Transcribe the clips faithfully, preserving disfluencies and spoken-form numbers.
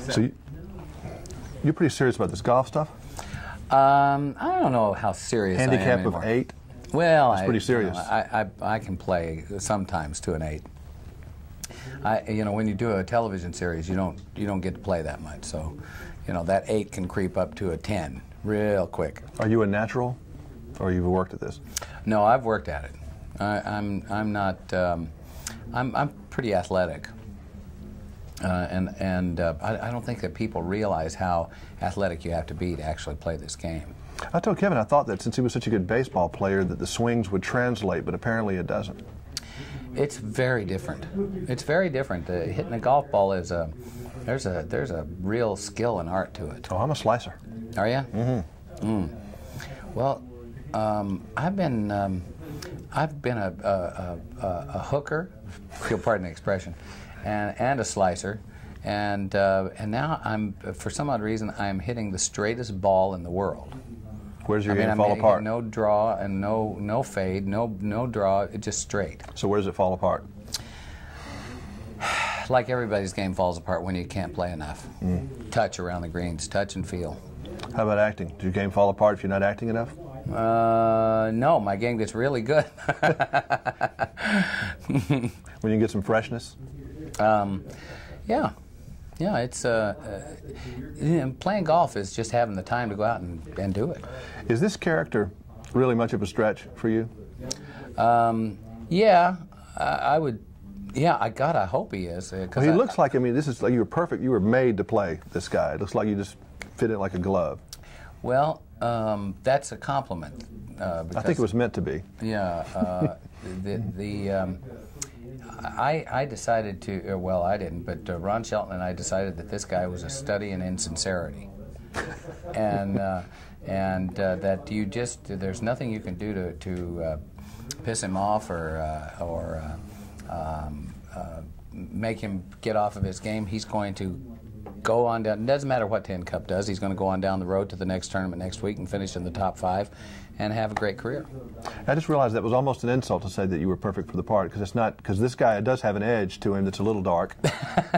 So you, you're pretty serious about this golf stuff? Um, I don't know how serious Handicap I am anymore. of eight? Well, That's I, pretty serious. You know, I, I, I can play sometimes to an eight. I, you know, when you do a television series, you don't you don't get to play that much. So, you know, that eight can creep up to a ten real quick. Are you a natural, or you've worked at this? No, I've worked at it. I, I'm I'm not. Um, I'm I'm pretty athletic. Uh, and and uh, I, I don't think that people realize how athletic you have to be to actually play this game. I told Kevin I thought that since he was such a good baseball player that the swings would translate, but apparently it doesn't. It's very different. It's very different. Uh, hitting a golf ball is a there's a there's a real skill and art to it. Oh, I'm a slicer. Are you? Mm-hmm. Mm. Well, um, I've been um, I've been a a, a, a hooker. If you'll pardon the expression. And, and a slicer, and uh, and now I'm for some odd reason I'm hitting the straightest ball in the world. Where's your I mean, game I'm fall apart? No draw and no no fade, no no draw, it's just straight. So where does it fall apart? Like everybody's game falls apart when you can't play enough. Mm. Touch around the greens, touch and feel. How about acting? Does your game fall apart if you're not acting enough? Uh, no, my game gets really good. When you get some freshness. Um, yeah, yeah. It's uh, uh, you know, playing golf is just having the time to go out and, and do it. Is this character really much of a stretch for you? Um, yeah, I, I would. Yeah, I God, I hope he is. Uh, well, he I, looks like. I mean, this is like you were perfect. You were made to play this guy. It looks like you just fit it like a glove. Well, um, that's a compliment. Uh, because, I think it was meant to be. Yeah. Uh, the the. Um, I, I decided to, well, I didn't, but uh, Ron Shelton and I decided that this guy was a study in insincerity. and uh, and uh, that you just, there's nothing you can do to, to uh, piss him off or, uh, or uh, um, uh, make him get off of his game. He's going to go on down, it doesn't matter what Tin Cup does, he's going to go on down the road to the next tournament next week and finish in the top five and have a great career. I just realized that was almost an insult to say that you were perfect for the part, because it's not, because this guy does have an edge to him that's a little dark,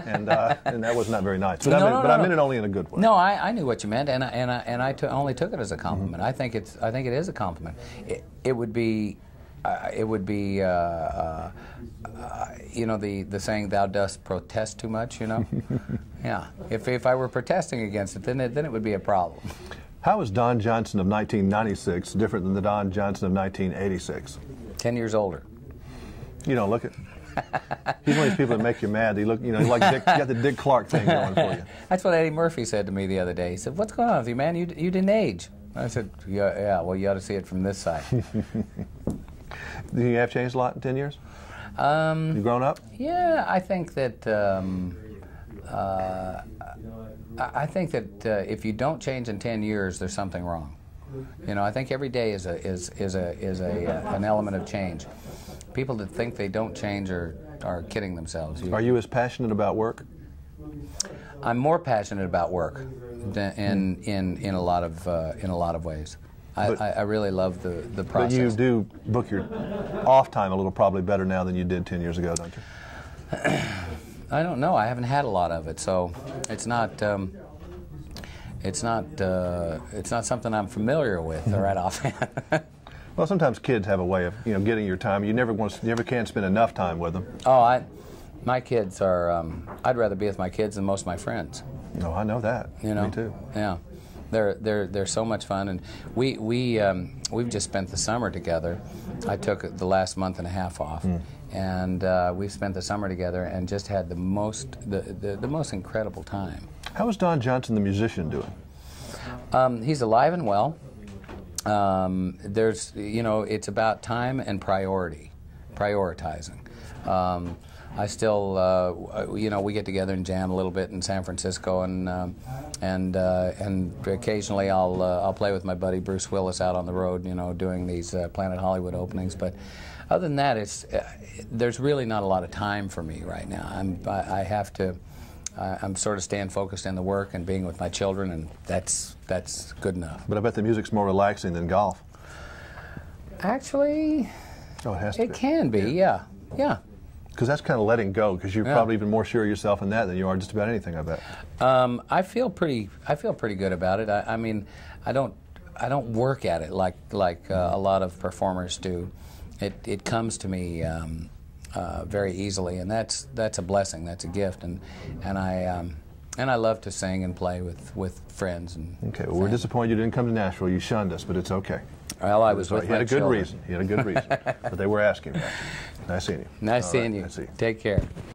and, uh, and that was not very nice. But, no, I, meant, no, no, but no. I meant it only in a good way. No, I, I knew what you meant, and I, and I, and I t only took it as a compliment. Mm-hmm. I think it's, I think it is a compliment. It, it would be, uh, it would be, uh, uh, uh, you know, the the saying "Thou dost protest too much," you know. Yeah. If if I were protesting against it, then it, then it would be a problem. How is Don Johnson of nineteen ninety-six different than the Don Johnson of nineteen eighty-six? Ten years older. You don't look it. He's one of these people that make you mad. He look, you know, like Dick, you got the Dick Clark thing going for you. That's what Eddie Murphy said to me the other day. He said, "What's going on with you, man? You you didn't age." I said, "Yeah, yeah well, you ought to see it from this side." Do you have changed a lot in ten years? Um, You've grown up. Yeah, I think that. Um, uh, I think that uh, if you don't change in ten years, there's something wrong. You know, I think every day is a is is a is a uh, an element of change. People that think they don't change are are kidding themselves. You, are you as passionate about work? I'm more passionate about work than in in in a lot of uh, in a lot of ways. I, but, I, I really love the the process. But you do book your off time a little probably better now than you did ten years ago, don't you? I don't know. I haven't had a lot of it, so it's not um, it's not uh, it's not something I'm familiar with right offhand. Well, sometimes kids have a way of you know getting your time. You never want, you never can spend enough time with them. Oh, I, my kids are. Um, I'd rather be with my kids than most of my friends. No, I know that. You know, me too. Yeah, they're they're they're so much fun, and we we um, we've just spent the summer together. I took the last month and a half off. Mm. And uh, we've spent the summer together and just had the most the, the, the most incredible time. How is Don Johnson, the musician, doing? Um, he's alive and well. Um, there's, you know, it's about time and priority, prioritizing. Um, I still, uh, you know, we get together and jam a little bit in San Francisco, and um, and uh, and occasionally I'll uh, I'll play with my buddy Bruce Willis out on the road, you know, doing these uh, Planet Hollywood openings, but. Other than that, it's uh, there's really not a lot of time for me right now. I'm I, I have to I, I'm sort of staying focused in the work and being with my children, and that's that's good enough. But I bet the music's more relaxing than golf. Actually, oh, it has to be. It can be, yeah, yeah. Because that's kind of letting go, because you're yeah. probably even more sure of yourself in that than you are just about anything, I bet. Um, I feel pretty. I feel pretty good about it. I, I mean, I don't. I don't work at it like like uh, a lot of performers do. It it comes to me um, uh, very easily, and that's that's a blessing. That's a gift, and and I um, and I love to sing and play with with friends. And okay, well, we're disappointed you didn't come to Nashville. You shunned us, but it's okay. Well, I was so with my children. He had a good reason. He had a good reason, but they were asking about you. Nice seeing you. Nice All seeing right. you. Nice seeing you. Take care.